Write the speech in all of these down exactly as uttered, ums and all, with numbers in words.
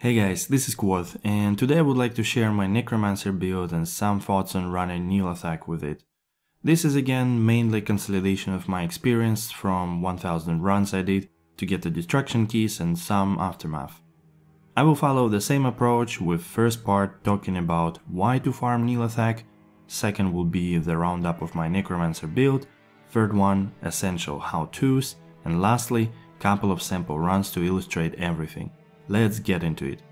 Hey guys, this is KvotheD, and today I would like to share my Necromancer build and some thoughts on running Nihlathak with it. This is again mainly consolidation of my experience from one thousand runs I did to get the destruction keys and some aftermath. I will follow the same approach with first part talking about why to farm Nihlathak, second will be the roundup of my Necromancer build, third one essential how-tos, and lastly couple of sample runs to illustrate everything. Let's get into it.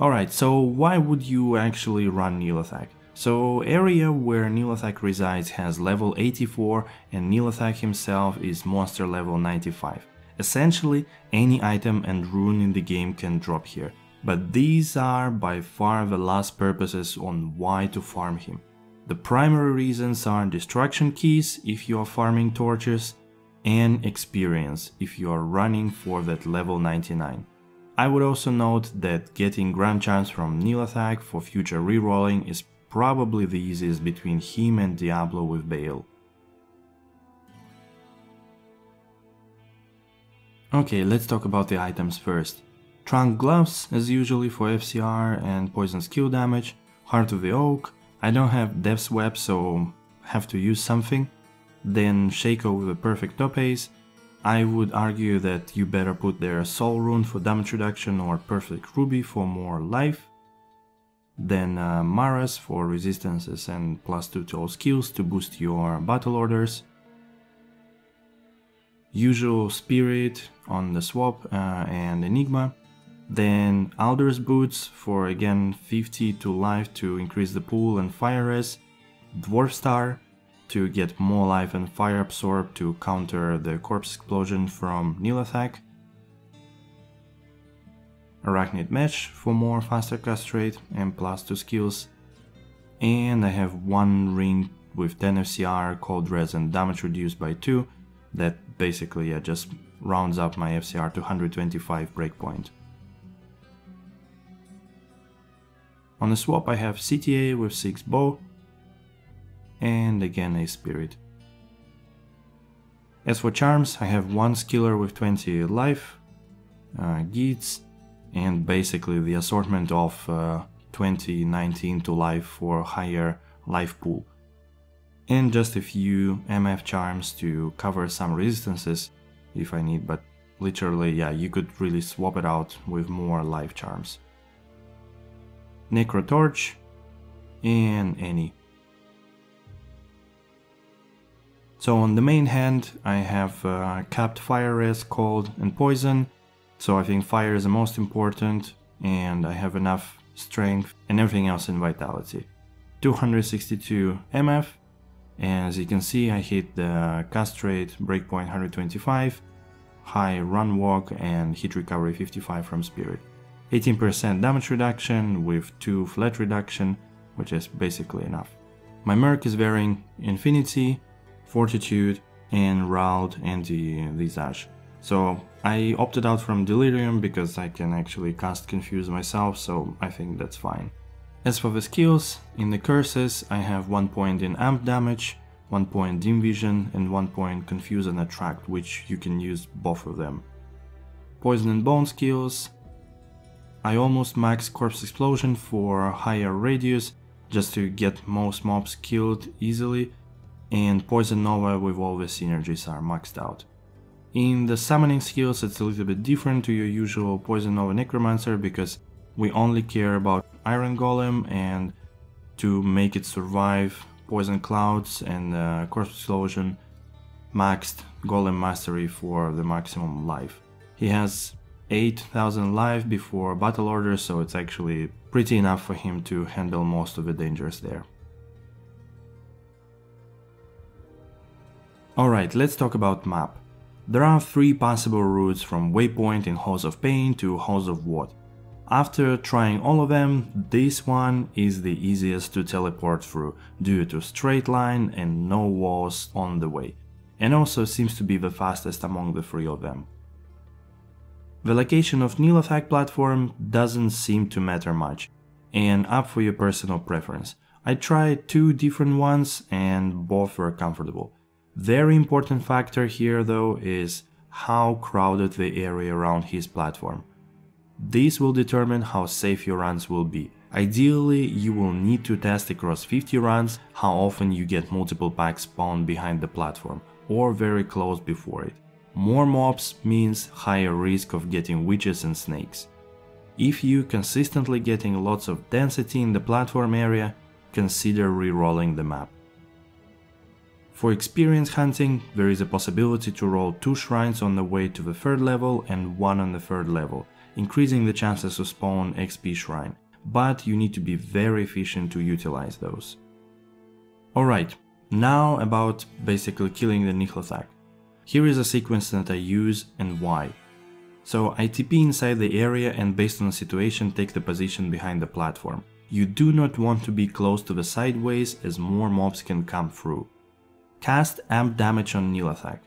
Alright, so why would you actually run Nihlathak? So area where Nihlathak resides has level eighty-four and Nihlathak himself is monster level ninety-five. Essentially any item and rune in the game can drop here, but these are by far the last purposes on why to farm him. The primary reasons are destruction keys if you are farming torches, and experience if you are running for that level ninety-nine. I would also note that getting Grand Charms from Nihlathak for future rerolling is probably the easiest between him and Diablo with Bale. Okay, let's talk about the items first. Trunk Gloves, as usually for F C R and poison skill damage, Heart of the Oak, I don't have Death's Web so have to use something. Then Shaco with a perfect Topaz. I would argue that you better put their Soul Rune for damage reduction or perfect Ruby for more life. Then uh, Maras for resistances and plus two to all skills to boost your Battle Orders. Usual Spirit on the swap uh, and Enigma. Then Aldur's Boots for again fifty to life to increase the pool and fire res. Dwarf Star to get more life and fire absorb to counter the Corpse Explosion from Nihlathak. Arachnid Mesh for more faster cast rate and plus two skills. And I have one ring with ten F C R, cold res and damage reduced by two. That basically yeah, just rounds up my F C R to one hundred twenty-five breakpoint. On the swap I have C T A with six bow. And again a Spirit. As for charms, I have one skiller with twenty life, uh, Geats, and basically the assortment of uh, twenty, nineteen to life for higher life pool. And just a few M F charms to cover some resistances if I need, but literally, yeah, you could really swap it out with more life charms. Necrotorch and any. So on the main hand I have uh, capped fire res, cold and poison, so I think fire is the most important and I have enough strength and everything else in vitality. two hundred sixty-two M F, and as you can see I hit the cast rate breakpoint one hundred twenty-five, high run walk and hit recovery fifty-five from Spirit. eighteen percent damage reduction with two flat reduction, which is basically enough. My merc is wearing Infinity, Fortitude and Route and the Visage. So I opted out from Delirium because I can actually cast Confuse myself, so I think that's fine. As for the skills, in the curses I have one point in Amp Damage, one point Dim Vision and one point Confuse and Attract, which you can use both of them. Poison and Bone skills, I almost max Corpse Explosion for higher radius just to get most mobs killed easily, and Poison Nova with all the synergies are maxed out. In the summoning skills it's a little bit different to your usual Poison Nova Necromancer because we only care about Iron Golem and to make it survive Poison Clouds and uh, Corpse Explosion, maxed Golem Mastery for the maximum life. He has eight thousand life before Battle Order, so it's actually pretty enough for him to handle most of the dangers there. Alright, let's talk about map. There are three possible routes from Waypoint in Halls of Pain to Halls of Ward. After trying all of them, this one is the easiest to teleport through due to straight line and no walls on the way, and also seems to be the fastest among the three of them. The location of Nihlathak platform doesn't seem to matter much, and up for your personal preference. I tried two different ones and both were comfortable. Very important factor here though is how crowded the area around his platform. This will determine how safe your runs will be. Ideally, you will need to test across fifty runs how often you get multiple packs spawned behind the platform or very close before it. More mobs means higher risk of getting witches and snakes. If you consistently getting lots of density in the platform area, consider re-rolling the map. For experience hunting, there is a possibility to roll two shrines on the way to the third level and one on the third level, increasing the chances to spawn X P shrine, but you need to be very efficient to utilize those. Alright, now about basically killing the Nihlathak. Here is a sequence that I use and why. So I T P inside the area and based on the situation take the position behind the platform. You do not want to be close to the sideways as more mobs can come through. Cast Amp Damage on Nihlathak.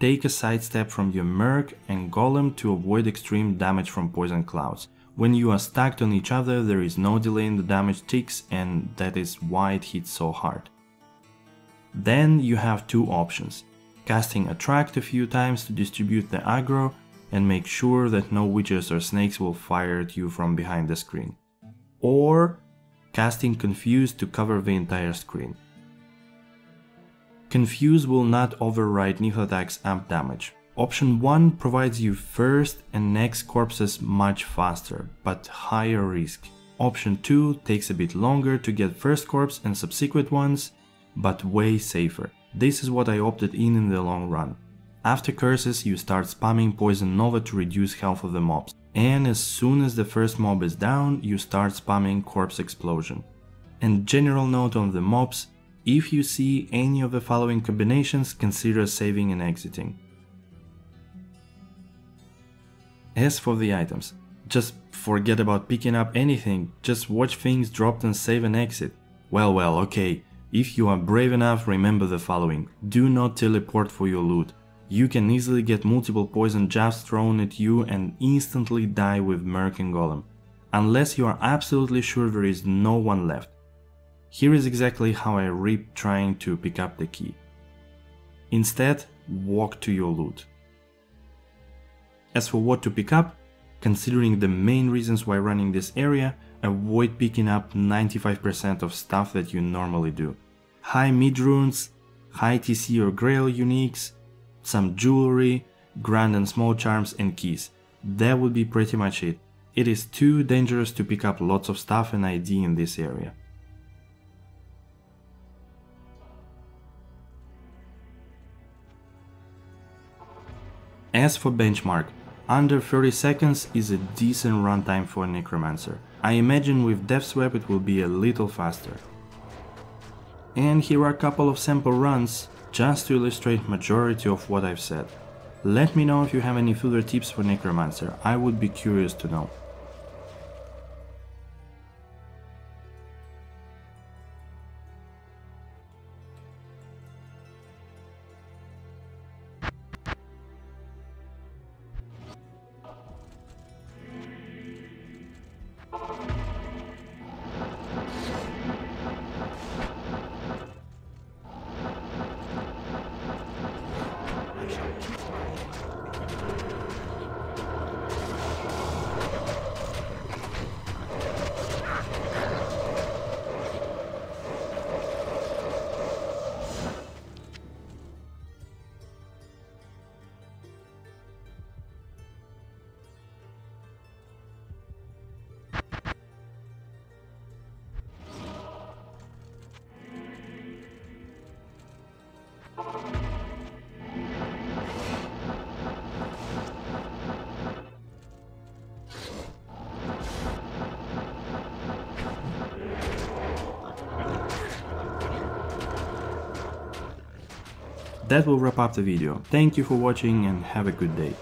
Take a sidestep from your Merc and Golem to avoid extreme damage from Poison Clouds. When you are stacked on each other, there is no delay in the damage ticks, and that is why it hits so hard. Then you have two options. Casting Attract a few times to distribute the aggro and make sure that no witches or snakes will fire at you from behind the screen. Or casting Confuse to cover the entire screen. Confuse will not override Nihlathak's amp damage. Option one provides you first and next corpses much faster, but higher risk. Option two takes a bit longer to get first corpse and subsequent ones, but way safer. This is what I opted in in the long run. After curses, you start spamming Poison Nova to reduce health of the mobs, and as soon as the first mob is down, you start spamming Corpse Explosion. And general note on the mobs, if you see any of the following combinations, consider saving and exiting. As for the items, just forget about picking up anything, just watch things dropped and save and exit. Well, well, okay, if you are brave enough, remember the following. Do not teleport for your loot. You can easily get multiple poison jabs thrown at you and instantly die with Merc and Golem, unless you are absolutely sure there is no one left. Here is exactly how I reap trying to pick up the key. Instead, walk to your loot. As for what to pick up, considering the main reasons why running this area, avoid picking up ninety-five percent of stuff that you normally do. High mid runes, high T C or grail uniques, some jewelry, grand and small charms and keys. That would be pretty much it. It is too dangerous to pick up lots of stuff and I D in this area. As for benchmark, under thirty seconds is a decent runtime for a Necromancer. I imagine with Death's Web it will be a little faster. And here are a couple of sample runs, just to illustrate majority of what I've said. Let me know if you have any further tips for Necromancer, I would be curious to know. That will wrap up the video. Thank you for watching and have a good day.